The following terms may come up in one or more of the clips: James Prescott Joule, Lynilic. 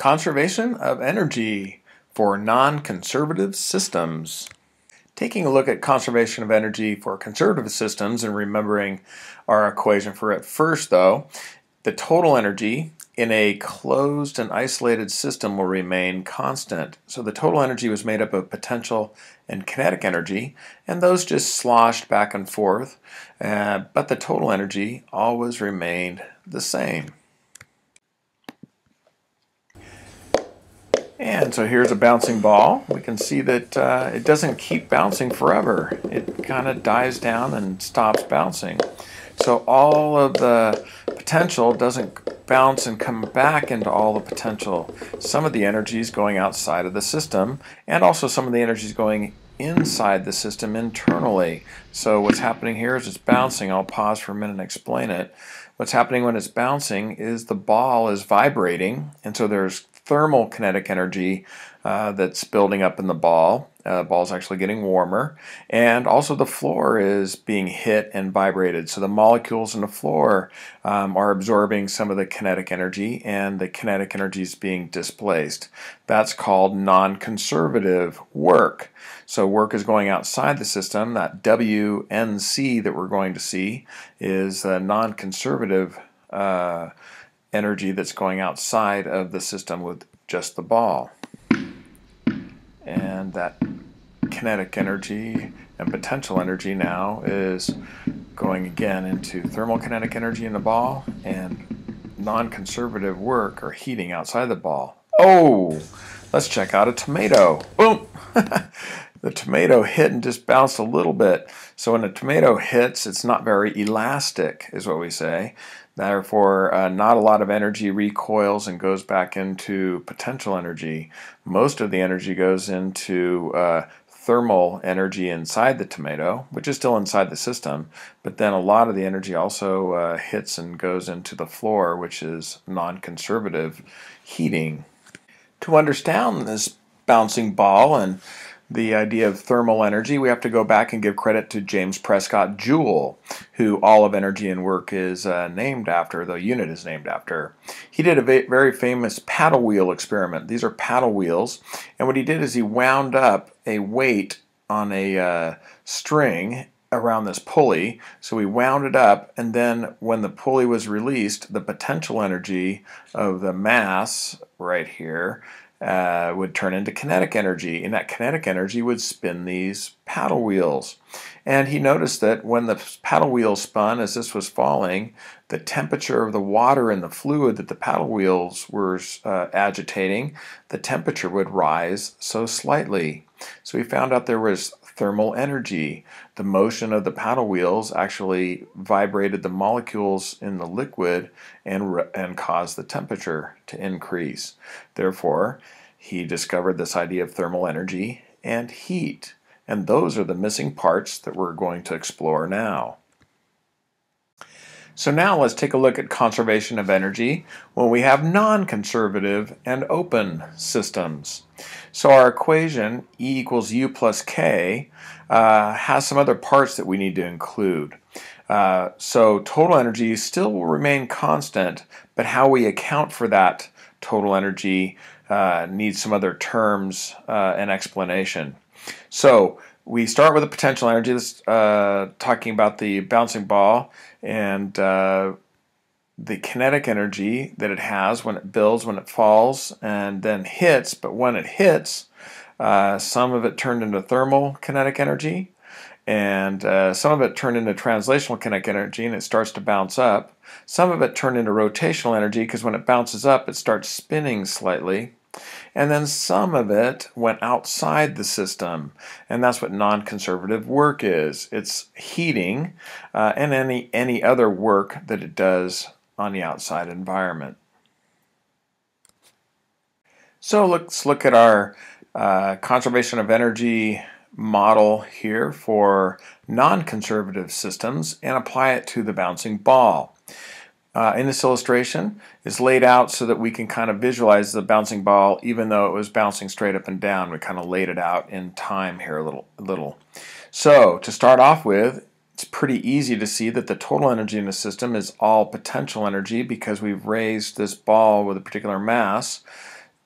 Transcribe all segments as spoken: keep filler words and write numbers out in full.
Conservation of energy for non-conservative systems. Taking a look at conservation of energy for conservative systems and remembering our equation for it first, though, the total energy in a closed and isolated system will remain constant. So the total energy was made up of potential and kinetic energy, and those just sloshed back and forth, uh, but the total energy always remained the same. And so here's a bouncing ball. We can see that uh, it doesn't keep bouncing forever. It kind of dies down and stops bouncing. So all of the potential doesn't bounce and come back into all the potential. Some of the energy is going outside of the system, and also some of the energy is going inside the system internally. So what's happening here is it's bouncing. I'll pause for a minute and explain it. What's happening when it's bouncing is the ball is vibrating, and so there's thermal kinetic energy uh, that's building up in the ball. Uh, the ball's actually getting warmer, and also the floor is being hit and vibrated. So the molecules in the floor um, are absorbing some of the kinetic energy, and the kinetic energy is being displaced. That's called non-conservative work. So work is going outside the system. That W N C that we're going to see is a non-conservative uh, energy that's going outside of the system with just the ball. And that kinetic energy and potential energy now is going again into thermal kinetic energy in the ball and non-conservative work or heating outside the ball. Oh, let's check out a tomato. Boom! The tomato hit and just bounced a little bit. So when a tomato hits, it's not very elastic, is what we say. Therefore, uh, not a lot of energy recoils and goes back into potential energy. Most of the energy goes into uh, thermal energy inside the tomato, which is still inside the system, but then a lot of the energy also uh, hits and goes into the floor, which is non-conservative heating. To understand this bouncing ball and the idea of thermal energy, we have to go back and give credit to James Prescott Joule, who all of energy and work is uh, named after, the unit is named after. He did a very famous paddle wheel experiment. These are paddle wheels, and what he did is he wound up a weight on a uh, string around this pulley. So we wound it up, and then when the pulley was released, the potential energy of the mass right here Uh, would turn into kinetic energy, and that kinetic energy would spin these paddle wheels. And he noticed that when the paddle wheel spun as this was falling, the temperature of the water in the fluid that the paddle wheels were uh, agitating, the temperature would rise so slightly. So he found out there was thermal energy. The motion of the paddle wheels actually vibrated the molecules in the liquid and, and caused the temperature to increase. Therefore, he discovered this idea of thermal energy and heat. And those are the missing parts that we're going to explore now. So now let's take a look at conservation of energy when we have non-conservative and open systems. So our equation, E equals U plus K, uh, has some other parts that we need to include. Uh, so total energy still will remain constant, but how we account for that total energy uh, needs some other terms uh, and explanation. So we start with the potential energy, that's uh, talking about the bouncing ball and uh, the kinetic energy that it has when it builds, when it falls, and then hits. But when it hits, uh, some of it turned into thermal kinetic energy, and uh, some of it turned into translational kinetic energy, and it starts to bounce up. Some of it turned into rotational energy, because when it bounces up, it starts spinning slightly. And then some of it went outside the system, and that's what non-conservative work is. It's heating uh, and any, any other work that it does on the outside environment. So let's look at our uh, conservation of energy model here for non-conservative systems and apply it to the bouncing ball. Uh, in this illustration is laid out so that we can kind of visualize the bouncing ball, even though it was bouncing straight up and down. We kind of laid it out in time here a little. A little. So to start off with, it's pretty easy to see that the total energy in the system is all potential energy because we've raised this ball with a particular mass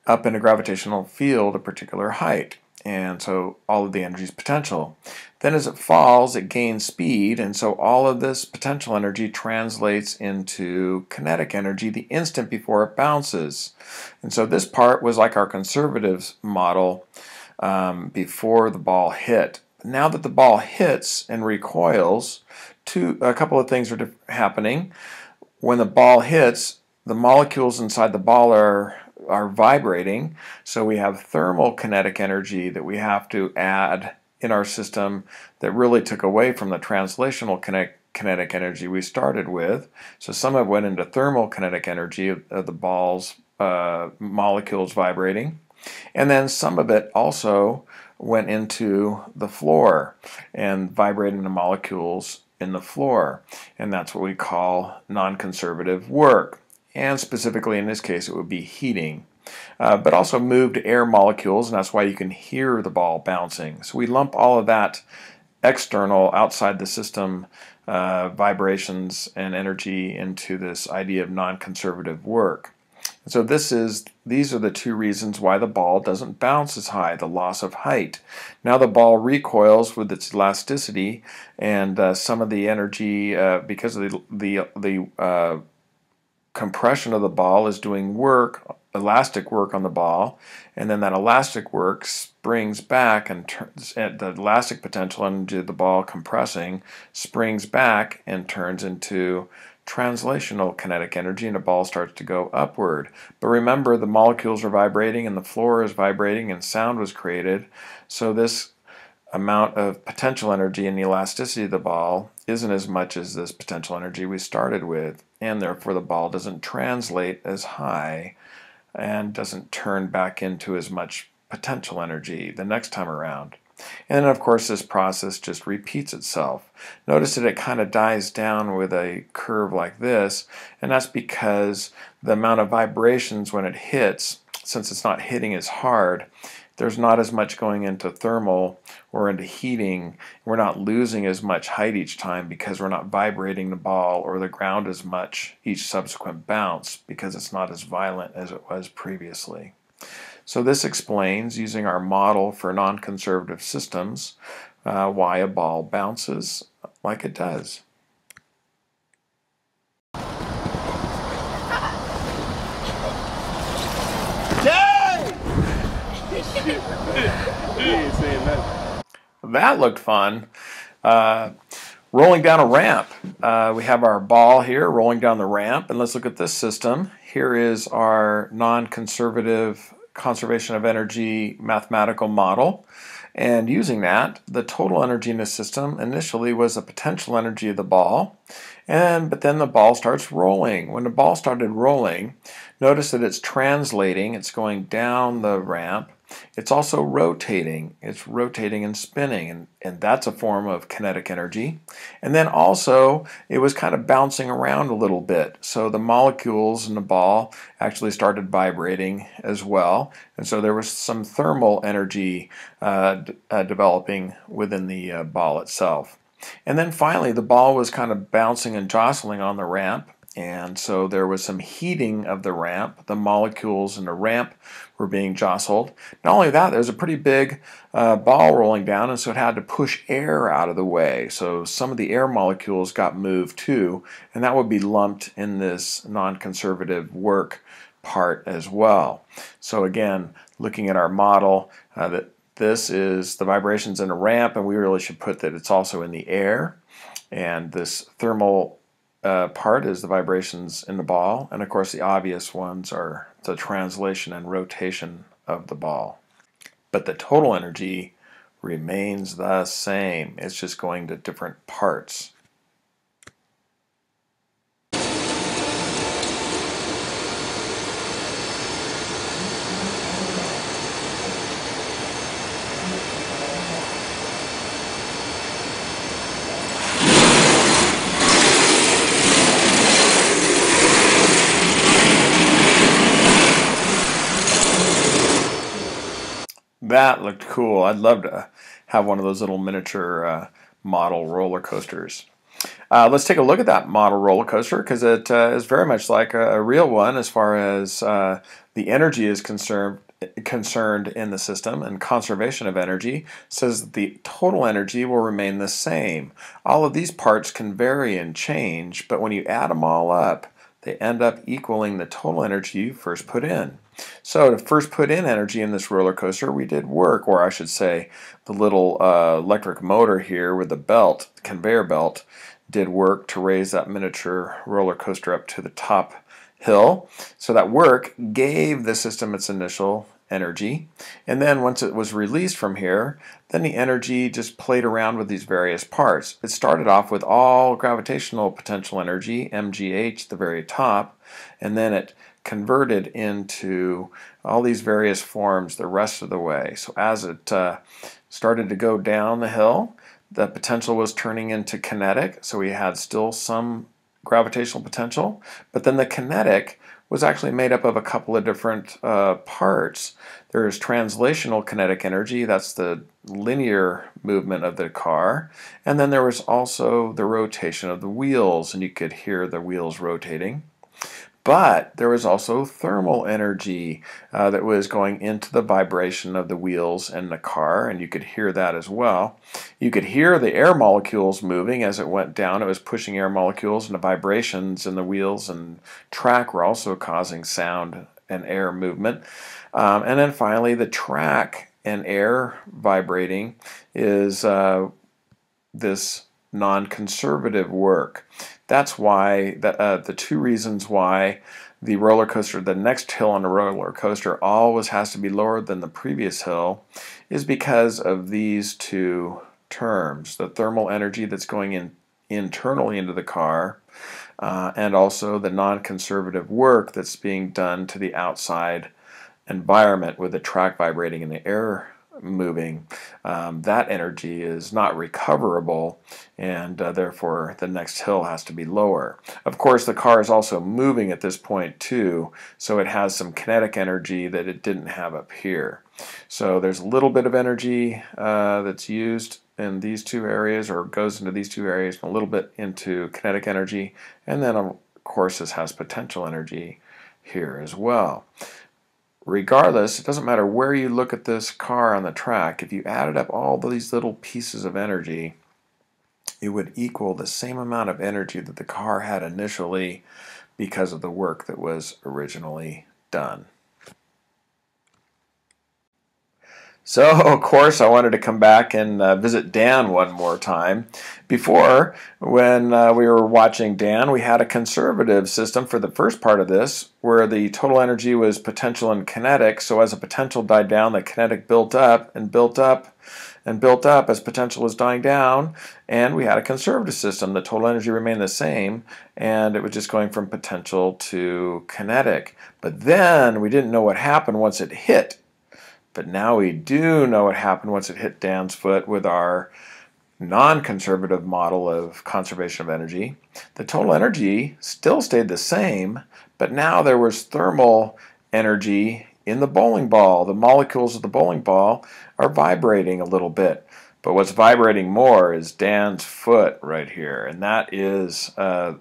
up in a gravitational field a particular height, and so all of the energy is potential. Then as it falls, it gains speed, and so all of this potential energy translates into kinetic energy the instant before it bounces. And so this part was like our conservatives model um, before the ball hit. Now that the ball hits and recoils, two, a couple of things are happening. When the ball hits, the molecules inside the ball are are vibrating, so we have thermal kinetic energy that we have to add in our system that really took away from the translational kinetic kinetic energy we started with. So some of it went into thermal kinetic energy of, of the ball's uh, molecules vibrating, and then some of it also went into the floor and vibrating the molecules in the floor, and that's what we call non-conservative work. And specifically in this case it would be heating, uh, but also moved air molecules, and that's why you can hear the ball bouncing. So we lump all of that external, outside the system, uh, vibrations and energy into this idea of non-conservative work. And so this is, these are the two reasons why the ball doesn't bounce as high, the loss of height. Now the ball recoils with its elasticity, and uh, some of the energy, uh, because of the, the, the uh, compression of the ball is doing work, elastic work on the ball, and then that elastic work springs back and turns the elastic potential into the ball compressing, springs back and turns into translational kinetic energy, and the ball starts to go upward. But remember, the molecules are vibrating and the floor is vibrating and sound was created, so this amount of potential energy in the elasticity of the ball isn't as much as this potential energy we started with, and therefore the ball doesn't translate as high and doesn't turn back into as much potential energy the next time around. And of course this process just repeats itself. Notice that it kind of dies down with a curve like this, and that's because the amount of vibrations when it hits, since it's not hitting as hard, there's not as much going into thermal or into heating. We're not losing as much height each time because we're not vibrating the ball or the ground as much each subsequent bounce, because it's not as violent as it was previously. So this explains, using our model for non-conservative systems, uh, why a ball bounces like it does. That looked fun. Uh, rolling down a ramp. Uh, we have our ball here rolling down the ramp, and let's look at this system. Here is our non-conservative conservation of energy mathematical model, and using that, the total energy in the system initially was the potential energy of the ball, and but then the ball starts rolling. When the ball started rolling, notice that it's translating, it's going down the ramp. It's also rotating. It's rotating and spinning, and, and that's a form of kinetic energy. And then also, it was kind of bouncing around a little bit. So the molecules in the ball actually started vibrating as well. And so there was some thermal energy uh, uh, developing within the uh, ball itself. And then finally, the ball was kind of bouncing and jostling on the ramp. And so there was some heating of the ramp. The molecules in the ramp were being jostled. Not only that, there was a pretty big uh, ball rolling down, and so it had to push air out of the way. So some of the air molecules got moved too, and that would be lumped in this non-conservative work part as well. So again, looking at our model, uh, that this is the vibrations in a ramp, and we really should put that it's also in the air, and this thermal Uh, part is the vibrations in the ball, and of course the obvious ones are the translation and rotation of the ball. But the total energy remains the same, it's just going to different parts. That looked cool. I'd love to have one of those little miniature uh, model roller coasters. Uh, let's take a look at that model roller coaster, because it uh, is very much like a, a real one as far as uh, the energy is concerned concerned in the system, and conservation of energy says that the total energy will remain the same. All of these parts can vary and change, but when you add them all up, they end up equaling the total energy you first put in. So to first put in energy in this roller coaster, we did work, or I should say the little uh, electric motor here with the belt, the conveyor belt, did work to raise that miniature roller coaster up to the top hill. So that work gave the system its initial energy, and then once it was released from here, then the energy just played around with these various parts. It started off with all gravitational potential energy, M G H, at the very top, and then it converted into all these various forms the rest of the way. So as it uh, started to go down the hill, the potential was turning into kinetic, so we had still some gravitational potential, but then the kinetic was actually made up of a couple of different uh, parts. There is translational kinetic energy, that's the linear movement of the car, and then there was also the rotation of the wheels, and you could hear the wheels rotating. But there was also thermal energy uh, that was going into the vibration of the wheels in the car, and you could hear that as well. You could hear the air molecules moving as it went down. It was pushing air molecules, and the vibrations in the wheels and track were also causing sound and air movement. Um, and then finally, the track and air vibrating is uh, this non-conservative work. That's why the, uh, the two reasons why the roller coaster, the next hill on the roller coaster, always has to be lower than the previous hill, is because of these two terms: the thermal energy that's going in internally into the car, uh, and also the non-conservative work that's being done to the outside environment with the track vibrating and the air moving. Um, that energy is not recoverable, and uh, therefore the next hill has to be lower. Of course, the car is also moving at this point too, so it has some kinetic energy that it didn't have up here. So there's a little bit of energy uh, that's used in these two areas, or goes into these two areas, and a little bit into kinetic energy, and then of course this has potential energy here as well. Regardless, it doesn't matter where you look at this car on the track, if you added up all these little pieces of energy, it would equal the same amount of energy that the car had initially because of the work that was originally done. So, of course, I wanted to come back and uh, visit Dan one more time. Before, when uh, we were watching Dan, we had a conservative system for the first part of this, where the total energy was potential and kinetic. So as the potential died down, the kinetic built up and built up and built up as potential was dying down. And we had a conservative system. The total energy remained the same, and it was just going from potential to kinetic. But then we didn't know what happened once it hit. But now we do know what happened once it hit Dan's foot with our non-conservative model of conservation of energy. The total energy still stayed the same, but now there was thermal energy in the bowling ball. The molecules of the bowling ball are vibrating a little bit. But what's vibrating more is Dan's foot right here, and that is uh,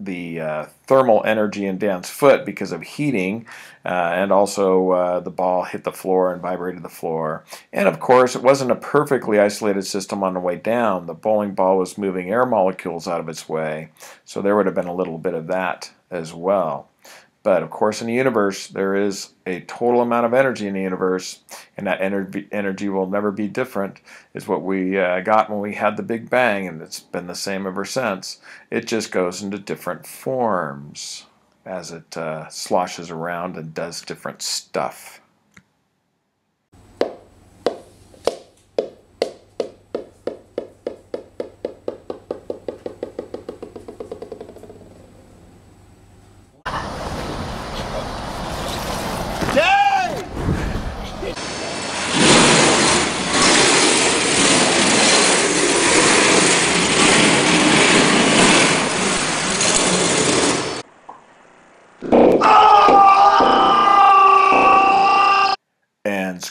the uh, thermal energy in Dan's foot because of heating, uh, and also uh, the ball hit the floor and vibrated the floor. And of course, it wasn't a perfectly isolated system on the way down. The bowling ball was moving air molecules out of its way, so there would have been a little bit of that as well. But of course, in the universe, there is a total amount of energy in the universe, and that ener energy will never be different. Is what we uh, got when we had the Big Bang, and it's been the same ever since. It just goes into different forms as it uh, sloshes around and does different stuff.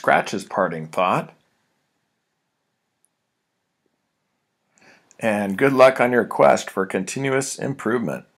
Scratch's parting thought. and good luck on your quest for continuous improvement.